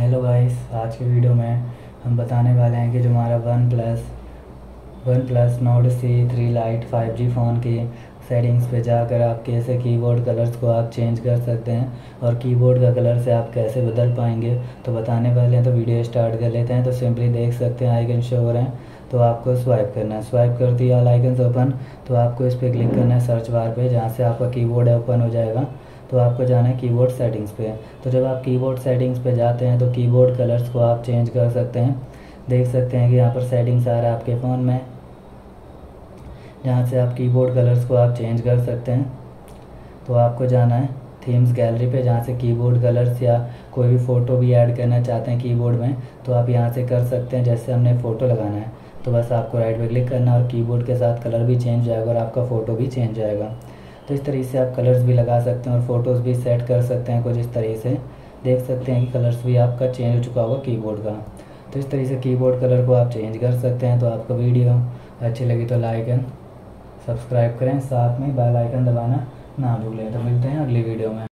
Hello guys, आज के video में हम बताने वाले हैं कि जो हमारा one plus Nord CE 3 lite 5G phone की सेटिंग्स पे जाकर आप कैसे कीबोर्ड कलर्स को आप चेंज कर सकते हैं और कीबोर्ड का कलर से आप कैसे बदल पाएंगे तो बताने वाले हैं। तो वीडियो स्टार्ट कर लेते हैं। तो सिंपली देख सकते हैं आइकन शो हो रहे हैं, तो आपको स्वाइप करना है। स्वाइप करते ही ऑल आइकन्स ओपन, तो आपको इस पर क्लिक करना है सर्च बार पर, जहाँ से आपका कीबोर्ड ओपन हो जाएगा। तो आपको जाना है कीबोर्ड सेटिंग्स पे। तो जब आप कीबोर्ड सेटिंग्स पे जाते हैं तो कीबोर्ड कलर्स को आप चेंज कर सकते हैं। देख सकते हैं कि यहाँ पर सेटिंग्स आ रहा है आपके फ़ोन में, जहाँ से आप कीबोर्ड कलर्स को आप चेंज कर सकते हैं। तो आपको जाना है थीम्स गैलरी पे, जहाँ से कीबोर्ड कलर्स या कोई भी फ़ोटो भी ऐड करना चाहते हैं कीबोर्ड में तो आप यहाँ से कर सकते हैं। जैसे हमने फ़ोटो लगाना है तो बस आपको राइट पे क्लिक करना और कीबोर्ड के साथ कलर भी चेंज जाएगा और आपका फ़ोटो भी चेंज जाएगा। तो इस तरीके से आप कलर्स भी लगा सकते हैं और फ़ोटोज़ भी सेट कर सकते हैं कुछ इस तरीके से। देख सकते हैं कि कलर्स भी आपका चेंज हो चुका होगा कीबोर्ड का। तो इस तरीके से कीबोर्ड कलर को आप चेंज कर सकते हैं। तो आपका वीडियो अच्छी लगी तो लाइक एंड सब्सक्राइब करें, साथ में बेल आइकन दबाना ना भूलें। तो मिलते हैं अगली वीडियो में।